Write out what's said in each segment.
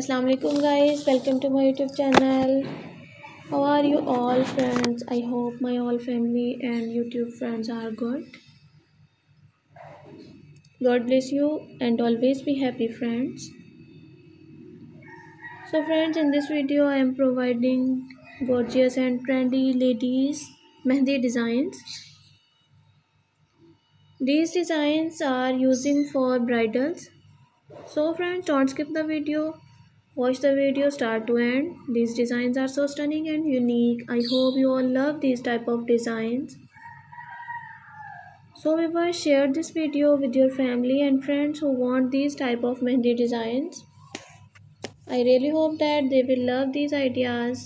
अस्सलाम वालेकुम guys, welcome to my YouTube channel. How are you all friends? I hope my all family and YouTube friends are good. God bless you and always be happy friends. So friends, in this video I am providing gorgeous and trendy ladies mehndi designs. These designs are using for bridals. So friends, don't skip the video. Watch the video start to end. These designs are so stunning and unique. I hope you all love these type of designs. So viewers, share this video with your family and friends who want these type of mehndi designs. I really hope that they will love these ideas.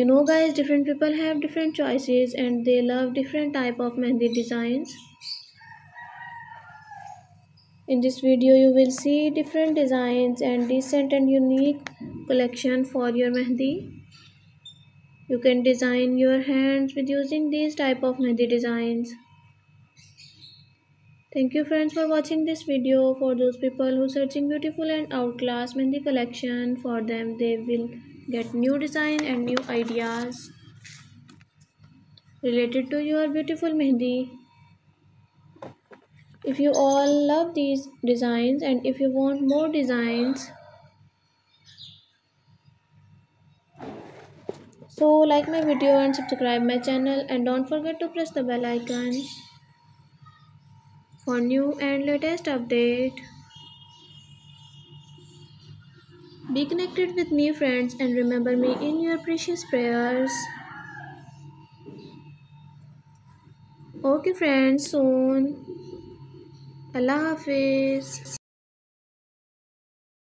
You know guys, different people have different choices and they love different type of mehndi designs. In this video you will see different designs and decent and unique collection for your mehndi. You can design your hands with using these type of mehndi designs. Thank you friends for watching this video. For those people who searching beautiful and outclass mehndi collection, for them they will get new design and new ideas related to your beautiful mehndi. If you all love these designs and if you want more designs, so like my video and subscribe my channel, and don't forget to press the bell icon for new and latest update. Be connected with me friends and remember me in your precious prayers. Okay friends, soon. Allah Hafiz.